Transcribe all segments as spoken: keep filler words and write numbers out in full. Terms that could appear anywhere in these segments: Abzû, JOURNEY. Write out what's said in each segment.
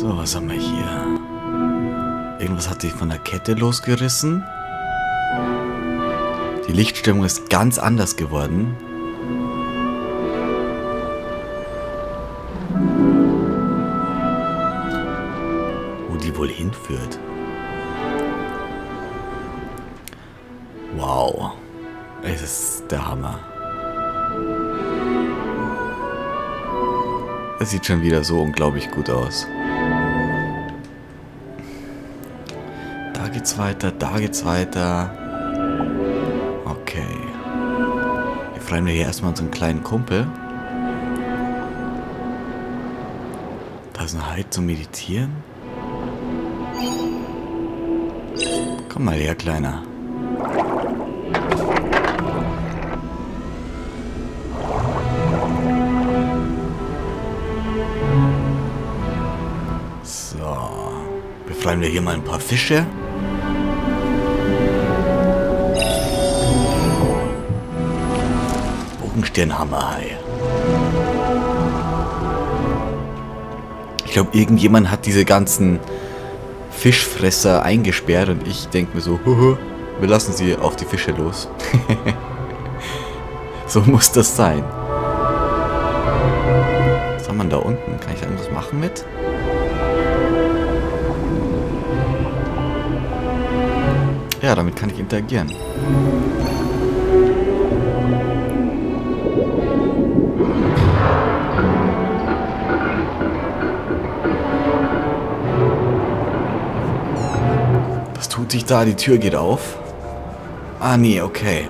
So, was haben wir hier? Irgendwas hat sich von der Kette losgerissen. Die Lichtstimmung ist ganz anders geworden. Wo die wohl hinführt. Wow. Es ist der Hammer. Es sieht schon wieder so unglaublich gut aus. Da geht's weiter, da geht's weiter. Okay. Wir freuen wir hier erstmal unseren kleinen Kumpel. Da ist eine Heizung zum Meditieren. Komm mal her, Kleiner. Befreien wir hier mal ein paar Fische. Bogensternhammerhai. Ich glaube, irgendjemand hat diese ganzen Fischfresser eingesperrt und ich denke mir so, huhu, wir lassen sie auf die Fische los. So muss das sein. Was haben wir denn da unten? Kann ich da irgendwas machen mit? Ja, damit kann ich interagieren. Was tut sich da? Die Tür geht auf. Ah, nee, okay.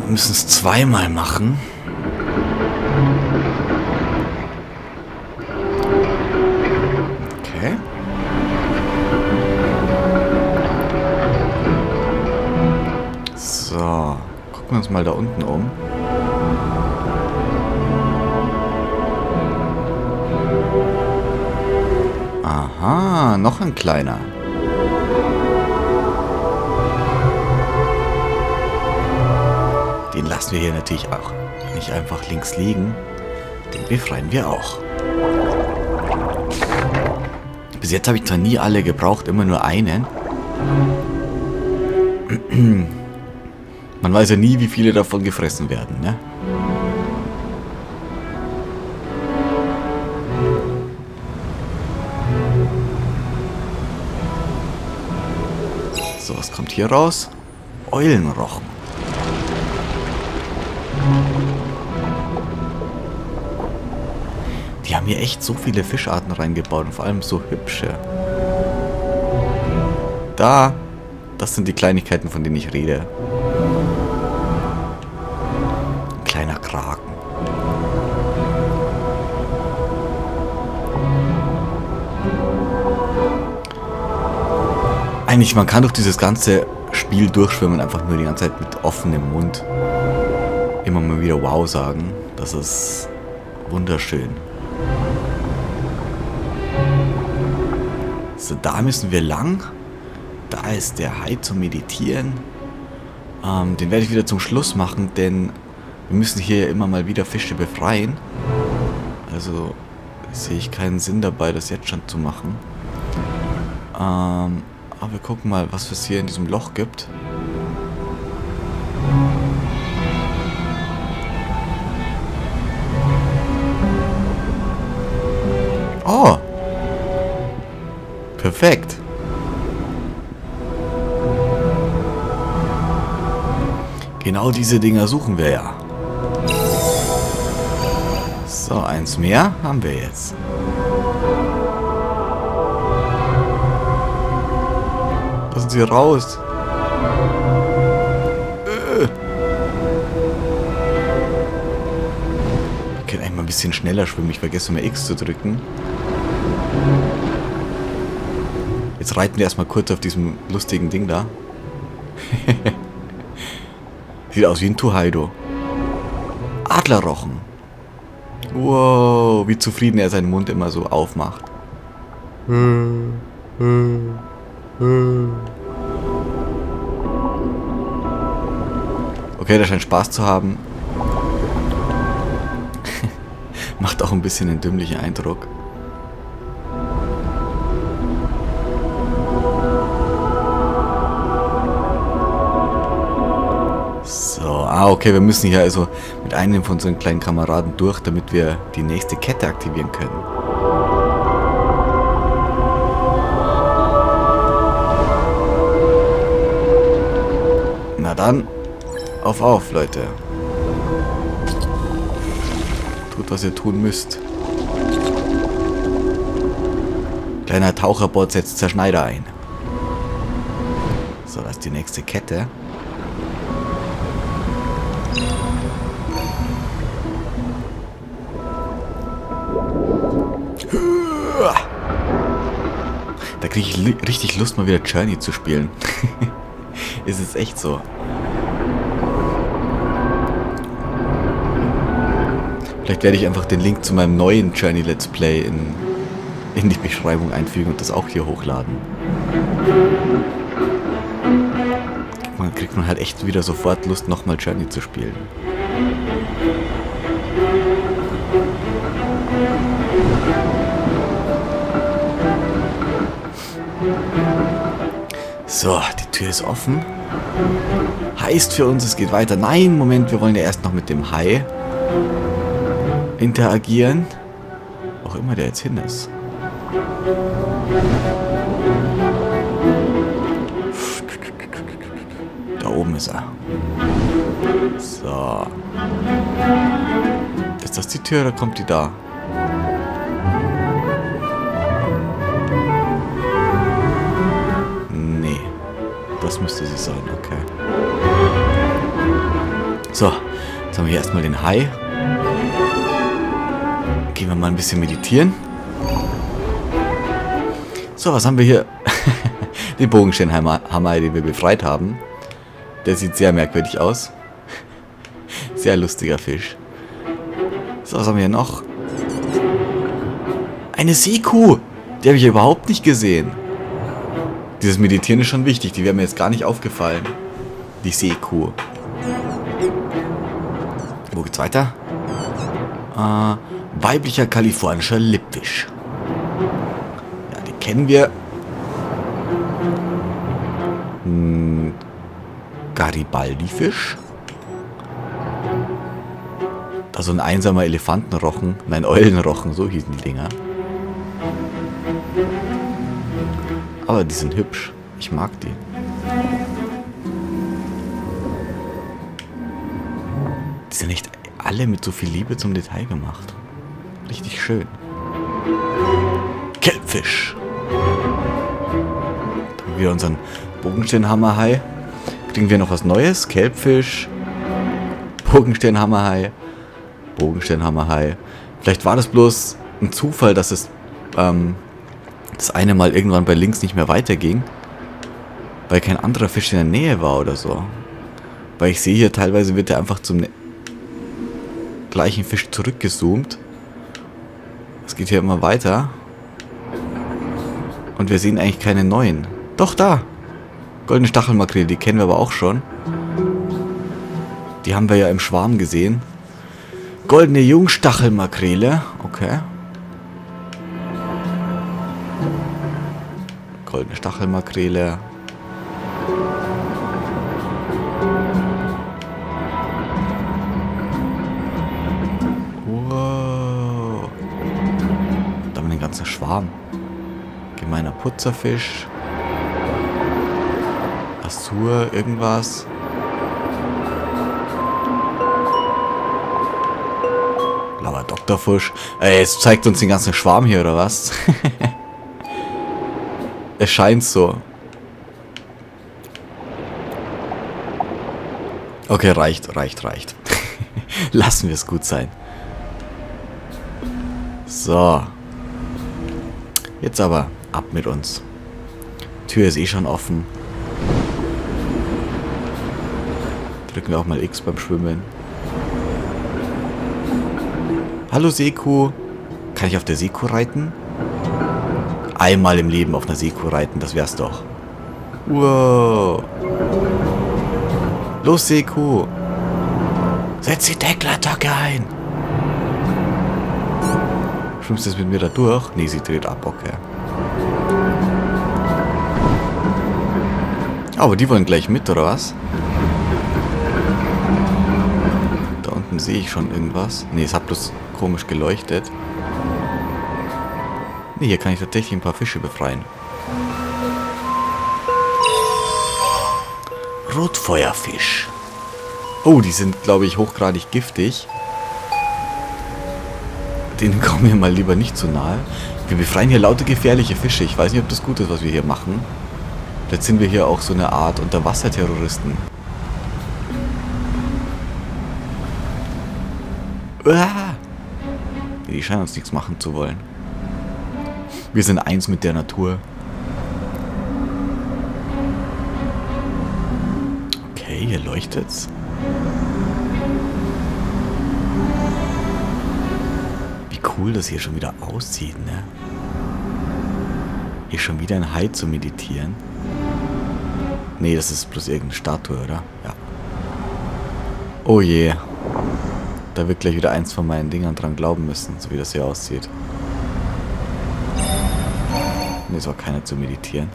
Wir müssen es zweimal machen. Okay. So, gucken wir uns mal da unten um. Aha, noch ein kleiner. Den lassen wir hier natürlich auch nicht einfach links liegen. Den befreien wir auch. Bis jetzt habe ich zwar nie alle gebraucht, immer nur einen. Man weiß ja nie, wie viele davon gefressen werden, ne? So, was kommt hier raus? Eulenrochen. Die haben hier echt so viele Fischarten reingebaut und vor allem so hübsche. Da, das sind die Kleinigkeiten, von denen ich rede. Kleiner Kraken. Eigentlich, man kann doch dieses ganze Spiel durchschwimmen, einfach nur die ganze Zeit mit offenem Mund. Immer mal wieder wow sagen. Das ist wunderschön. So, da müssen wir lang. Da ist der Hai zum Meditieren. Ähm, den werde ich wieder zum Schluss machen, denn wir müssen hier immer mal wieder Fische befreien. Also sehe ich keinen Sinn dabei, das jetzt schon zu machen. Ähm, aber wir gucken mal, was es hier in diesem Loch gibt. Oh! Perfekt! Genau diese Dinger suchen wir ja. So, eins mehr haben wir jetzt. Lassen Sie raus. Äh. Wir können einmal ein bisschen schneller schwimmen. Ich vergesse mal X zu drücken. Jetzt reiten wir erstmal kurz auf diesem lustigen Ding da. Sieht aus wie ein Tuhaido. Adlerrochen. Wow, wie zufrieden er seinen Mund immer so aufmacht. Okay, der scheint Spaß zu haben. Macht auch ein bisschen einen dümmlichen Eindruck. Okay, wir müssen hier also mit einem von unseren kleinen Kameraden durch, damit wir die nächste Kette aktivieren können. Na dann, auf auf, Leute. Tut, was ihr tun müsst. Kleiner Taucherbot setzt Zerschneider ein. So, das ist die nächste Kette. Da kriege ich richtig Lust, mal wieder Journey zu spielen. Ist es echt so. Vielleicht werde ich einfach den Link zu meinem neuen Journey Let's Play in, in die Beschreibung einfügen und das auch hier hochladen. Man kriegt man halt echt wieder sofort Lust, nochmal Journey zu spielen. So, die Tür ist offen. Heißt für uns, es geht weiter. Nein, Moment, wir wollen ja erst noch mit dem Hai interagieren. Auch immer der jetzt hin ist. Da oben ist er. So. Ist das die Tür oder kommt die da? Das müsste sie sein, okay. So, jetzt haben wir hier erstmal den Hai. Gehen wir mal ein bisschen meditieren. So, was haben wir hier? Den Bogensteinhammer, den wir befreit haben. Der sieht sehr merkwürdig aus. Sehr lustiger Fisch. So, was haben wir hier noch? Eine Seekuh! Die habe ich überhaupt nicht gesehen. Dieses Meditieren ist schon wichtig, die wäre mir jetzt gar nicht aufgefallen. Die Seekuh. Wo geht's weiter? Äh, weiblicher kalifornischer Lippwisch. Ja, die kennen wir. Hm, Garibaldi-Fisch. Da so ein einsamer Elefantenrochen. Nein, Eulenrochen, so hießen die Dinger. Aber die sind hübsch. Ich mag die. Die sind nicht alle mit so viel Liebe zum Detail gemacht. Richtig schön. Kelpfisch. Da haben wir unseren Bogensteinhammerhai. Kriegen wir noch was Neues? Kelpfisch. Bogensteinhammerhai. Bogensteinhammerhai. Vielleicht war das bloß ein Zufall, dass es... Ähm, das eine Mal irgendwann bei links nicht mehr weiterging, weil kein anderer Fisch in der Nähe war oder so. Weil ich sehe hier, teilweise wird er einfach zum gleichen Fisch zurückgezoomt. Es geht hier immer weiter. Und wir sehen eigentlich keine neuen. Doch, da! Goldene Stachelmakrele, die kennen wir aber auch schon. Die haben wir ja im Schwarm gesehen. Goldene Jungstachelmakrele, okay. Goldene Stachelmakrele. Wow. Da haben wir den ganzen Schwarm. Gemeiner Putzerfisch. Abzû, irgendwas. Blauer Doktorfisch. Ey, jetzt zeigt uns den ganzen Schwarm hier, oder was? Es scheint so. Okay, reicht, reicht, reicht. Lassen wir es gut sein. So. Jetzt aber ab mit uns. Tür ist eh schon offen. Drücken wir auch mal X beim Schwimmen. Hallo Seekuh. Kann ich auf der Seekuh reiten? Einmal im Leben auf einer Seekuh reiten, das wär's doch. Wow. Los, Seekuh. Setz die Deckerattacke ein. Schwimmst du jetzt mit mir da durch? Nee, sie dreht ab, okay. Aber die wollen gleich mit, oder was? oben sehe ich schon irgendwas. Ne, es hat bloß komisch geleuchtet. Ne, hier kann ich tatsächlich ein paar Fische befreien. Rotfeuerfisch. Oh, die sind, glaube ich, hochgradig giftig. Denen kommen wir mal lieber nicht zu nahe. Wir befreien hier lauter gefährliche Fische. Ich weiß nicht, ob das gut ist, was wir hier machen. Jetzt sind wir hier auch so eine Art Unterwasserterroristen. Uah! Die scheinen uns nichts machen zu wollen. Wir sind eins mit der Natur. Okay, hier leuchtet's. Wie cool das hier schon wieder aussieht, ne? Hier schon wieder ein Hai zu meditieren. Nee, das ist bloß irgendeine Statue, oder? Ja. Oh je. Da wird gleich wieder eins von meinen Dingern dran glauben müssen, so wie das hier aussieht. Nee, es war keiner zu meditieren.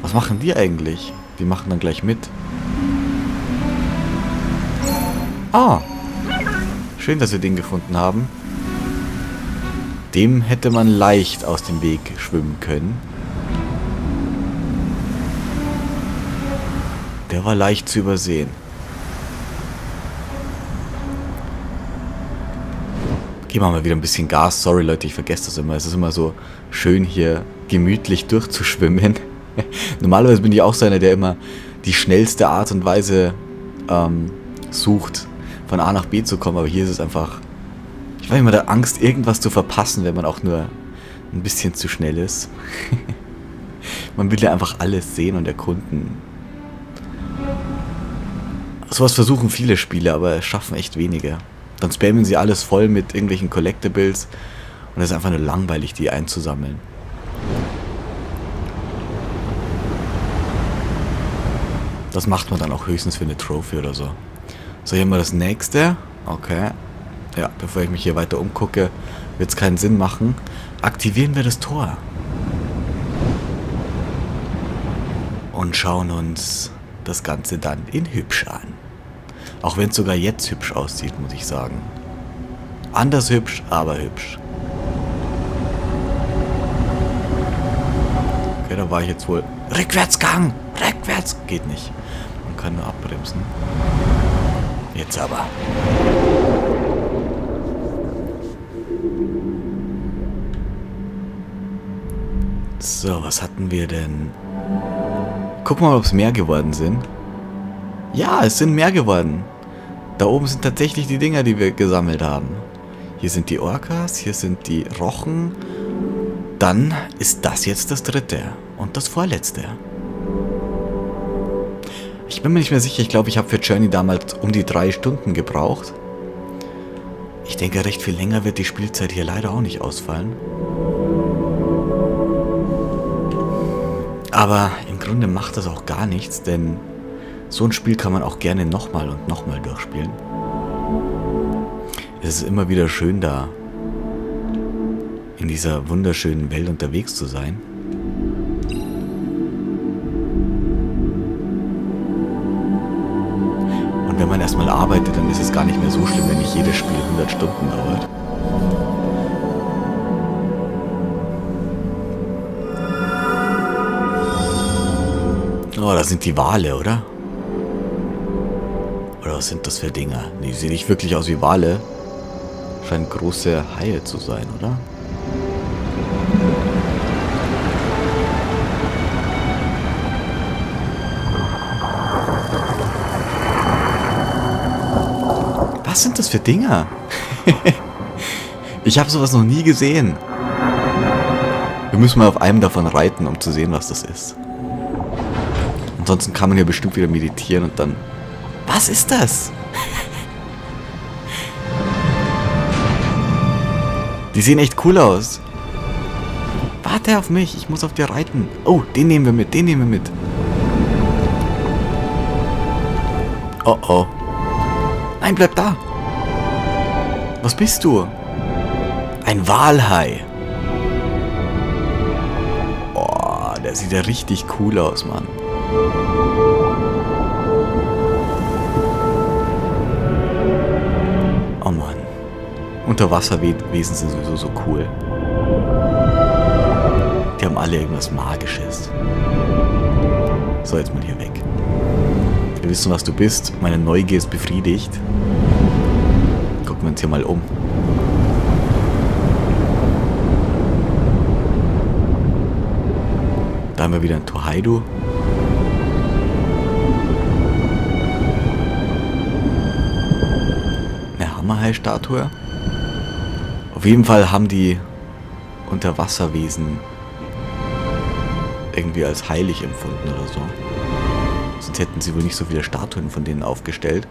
Was machen die eigentlich? Die machen dann gleich mit. Ah! Schön, dass wir den gefunden haben. Dem hätte man leicht aus dem Weg schwimmen können. Der war leicht zu übersehen. Geben wir mal wieder ein bisschen Gas. Sorry Leute, ich vergesse das immer. Es ist immer so schön hier gemütlich durchzuschwimmen. Normalerweise bin ich auch so einer, der immer die schnellste Art und Weise ähm, sucht, von A nach B zu kommen. Aber hier ist es einfach... Ich habe immer der Angst, irgendwas zu verpassen, wenn man auch nur ein bisschen zu schnell ist. Man will ja einfach alles sehen und erkunden. Sowas versuchen viele Spiele, aber es schaffen echt wenige. Dann spammen sie alles voll mit irgendwelchen Collectibles und es ist einfach nur langweilig, die einzusammeln. Das macht man dann auch höchstens für eine Trophy oder so. So, hier haben wir das nächste. Okay. Ja, bevor ich mich hier weiter umgucke, wird es keinen Sinn machen. Aktivieren wir das Tor. Und schauen uns das Ganze dann in hübsch an. Auch wenn es sogar jetzt hübsch aussieht, muss ich sagen. Anders hübsch, aber hübsch. Okay, da war ich jetzt wohl... Rückwärtsgang! Rückwärts! Geht nicht. Man kann nur abbremsen. Jetzt aber... So, was hatten wir denn? Guck mal, ob es mehr geworden sind. Ja, es sind mehr geworden. Da oben sind tatsächlich die Dinger, die wir gesammelt haben. Hier sind die Orcas, hier sind die Rochen. Dann ist das jetzt das dritte und das vorletzte. Ich bin mir nicht mehr sicher. Ich glaube, ich habe für Journey damals um die drei Stunden gebraucht. Ich denke, recht viel länger wird die Spielzeit hier leider auch nicht ausfallen. Aber im Grunde macht das auch gar nichts, denn so ein Spiel kann man auch gerne nochmal und nochmal durchspielen. Es ist immer wieder schön, da in dieser wunderschönen Welt unterwegs zu sein. Und wenn man erstmal arbeitet, dann ist es gar nicht mehr so schlimm, wenn nicht jedes Spiel hundert Stunden dauert. Oh, das sind die Wale, oder? Oder was sind das für Dinger? Die sehen nicht wirklich aus wie Wale. Scheinen große Haie zu sein, oder? Was sind das für Dinger? Ich habe sowas noch nie gesehen. Wir müssen mal auf einem davon reiten, um zu sehen, was das ist. Ansonsten kann man hier bestimmt wieder meditieren und dann... Was ist das? Die sehen echt cool aus. Warte auf mich, ich muss auf dir reiten. Oh, den nehmen wir mit, den nehmen wir mit. Oh oh. Nein, bleib da. Was bist du? Ein Walhai. Oh, der sieht ja richtig cool aus, Mann. Thank you. Unterwasserwesen sind sowieso so cool. Die haben alle irgendwas Magisches. So, jetzt mal hier weg. Wir wissen, was du bist. Meine Neugier ist befriedigt. Gucken wir uns hier mal um. Da haben wir wieder ein Tohaidu. Eine Hammerhai-Statue. Auf jeden Fall haben die Unterwasserwesen irgendwie als heilig empfunden oder so. Sonst hätten sie wohl nicht so viele Statuen von denen aufgestellt,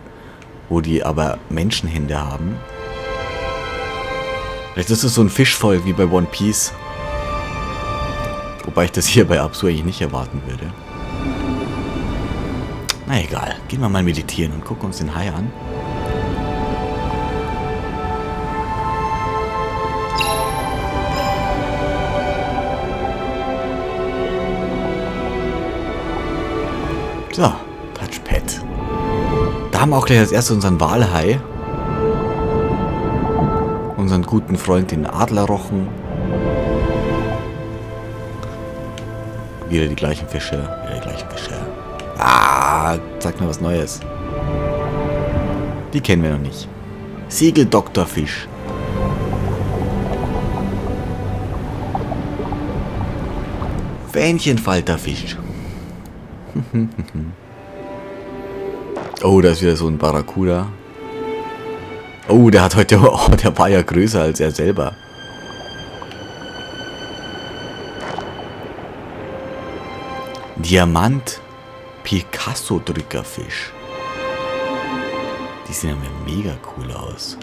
wo die aber Menschenhände haben. Vielleicht ist es so ein Fischvolk wie bei One Piece. Wobei ich das hier bei Abzû eigentlich nicht erwarten würde. Na egal, gehen wir mal meditieren und gucken uns den Hai an. So, Touchpad. Da haben wir auch gleich als erstes unseren Walhai. Unseren guten Freund, den Adlerrochen. Wieder die gleichen Fische, wieder die gleichen Fische. Ah, sag mir was Neues. Die kennen wir noch nicht. Segel-Doktorfisch. Fähnchenfalterfisch. Oh, da ist wieder so ein Barracuda. Oh, der hat heute... Oh, der war ja größer als er selber. Diamant-Picasso-Drückerfisch. Die sehen ja mega cool aus.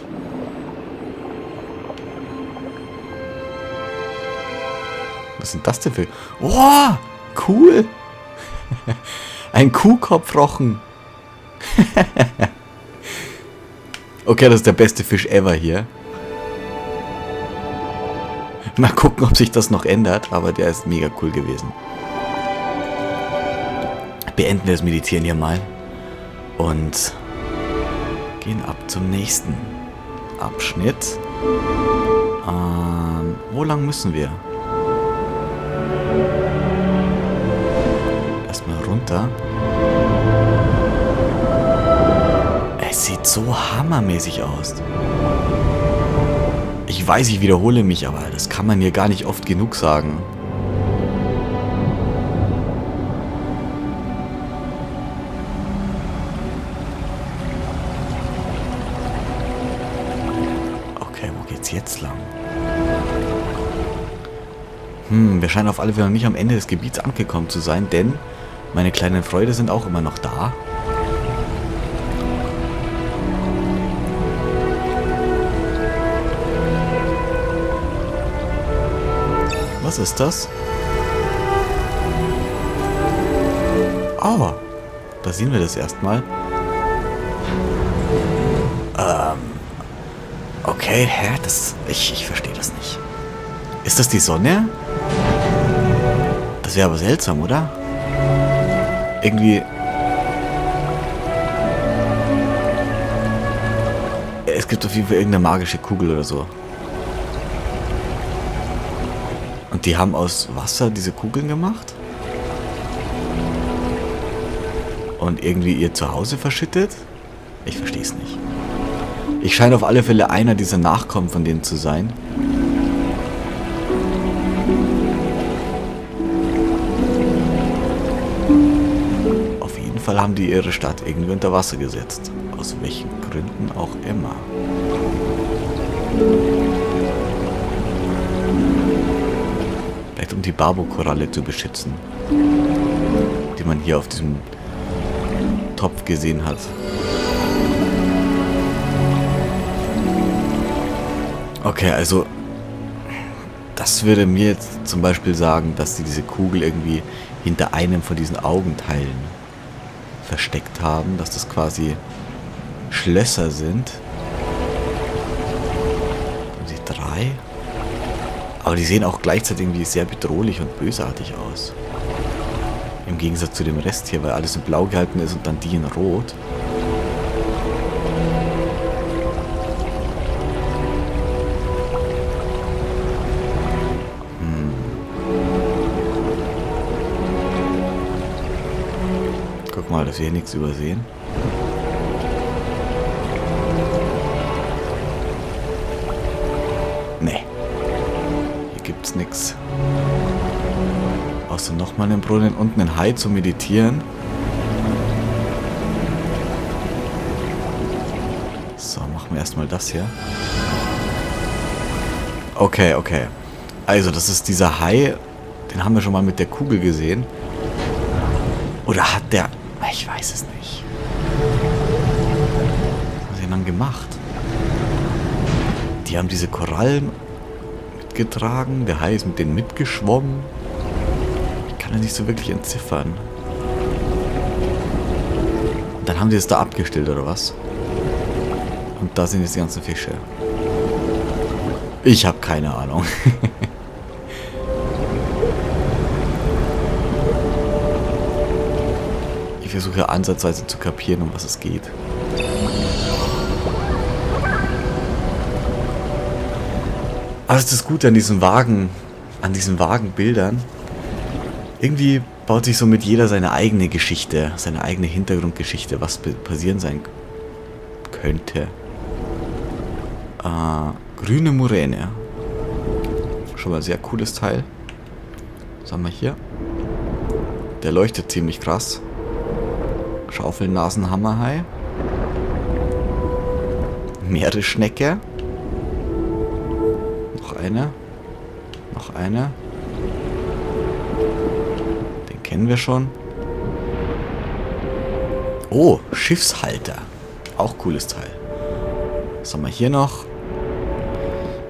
Was sind das denn für... Oh, cool! Ein Kuhkopfrochen. Okay, das ist der beste Fisch ever hier. Mal gucken, ob sich das noch ändert, aber der ist mega cool gewesen. Beenden wir das Meditieren hier mal und gehen ab zum nächsten Abschnitt. Ähm, wo lang müssen wir? Erstmal runter. Es sieht so hammermäßig aus. Ich weiß, ich wiederhole mich, aber das kann man hier gar nicht oft genug sagen. Okay, wo geht's jetzt lang? Hm, wir scheinen auf alle Fälle noch nicht am Ende des Gebiets angekommen zu sein, denn meine kleinen Freunde sind auch immer noch da. Was ist das? Oh, da sehen wir das erstmal. Ähm, okay, hä? Das, ich, ich verstehe das nicht. Ist das die Sonne? Das wäre aber seltsam, oder? Irgendwie... Es gibt auf jeden Fall irgendeine magische Kugel oder so. Und die haben aus Wasser diese Kugeln gemacht? Und irgendwie ihr Zuhause verschüttet? Ich verstehe es nicht. Ich scheine auf alle Fälle einer dieser Nachkommen von denen zu sein. Fall haben die ihre Stadt irgendwie unter Wasser gesetzt. Aus welchen Gründen auch immer. Vielleicht um die Barbo-Koralle zu beschützen. Die man hier auf diesem Topf gesehen hat. Okay, also... Das würde mir jetzt zum Beispiel sagen, dass sie diese Kugel irgendwie hinter einem von diesen Augenteilen versteckt haben, dass das quasi Schlösser sind. Und die drei. Aber die sehen auch gleichzeitig irgendwie sehr bedrohlich und bösartig aus. Im Gegensatz zu dem Rest hier, weil alles in blau gehalten ist und dann die in rot. guck mal, dass wir hier nichts übersehen. Nee. Hier gibt's nichts. Außer nochmal einen Brunnen und einen Hai zu meditieren. So, machen wir erstmal das hier. Okay, okay. Also, das ist dieser Hai. Den haben wir schon mal mit der Kugel gesehen. Oder hat der... Ich weiß es nicht. Was haben sie denn dann gemacht? Die haben diese Korallen mitgetragen. Der Hai ist mit denen mitgeschwommen. Ich kann das nicht so wirklich entziffern. Und dann haben die es da abgestellt, oder was? Und da sind jetzt die ganzen Fische. Ich habe keine Ahnung. Ich versuche ansatzweise zu kapieren, um was es geht. Aber es ist das Gute an diesen Wagen, an diesen Wagenbildern. Irgendwie baut sich somit jeder seine eigene Geschichte, seine eigene Hintergrundgeschichte, was passieren sein könnte. Äh, grüne Muräne. Schon mal ein sehr cooles Teil. Was haben wir hier? Der leuchtet ziemlich krass. Schaufelnasenhammerhai. Meeresschnecke. Noch eine. Noch eine. Den kennen wir schon. Oh, Schiffshalter. Auch cooles Teil. Was haben wir hier noch?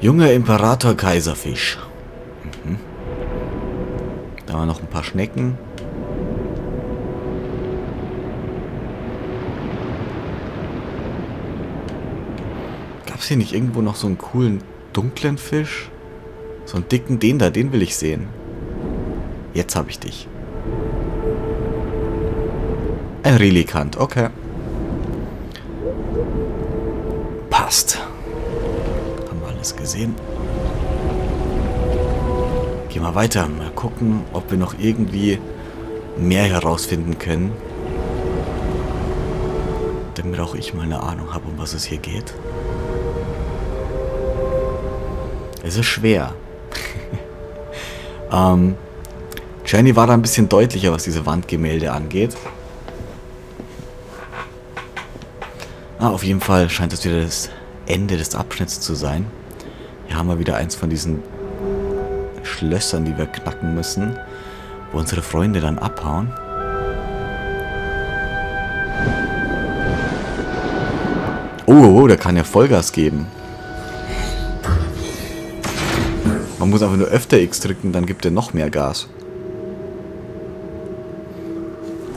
Junger Imperator-Kaiserfisch. Mhm. Da haben wir noch ein paar Schnecken. Gab's hier nicht irgendwo noch so einen coolen dunklen Fisch? So einen dicken, den da, den will ich sehen. Jetzt habe ich dich. Ein Relikant, okay. Passt. Haben wir alles gesehen. Gehen wir weiter. Mal gucken, ob wir noch irgendwie mehr herausfinden können. Damit auch ich mal eine Ahnung habe, um was es hier geht. Es ist schwer. ähm, Jenny war da ein bisschen deutlicher, was diese Wandgemälde angeht. Ah, auf jeden Fall scheint es wieder das Ende des Abschnitts zu sein. Hier haben wir wieder eins von diesen Schlössern, die wir knacken müssen, wo unsere Freunde dann abhauen. Oh, oh, oh, der kann ja Vollgas geben. Man muss einfach nur öfter X drücken, dann gibt er noch mehr Gas.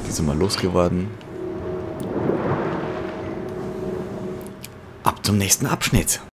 Die sind mal losgeworden. Ab zum nächsten Abschnitt.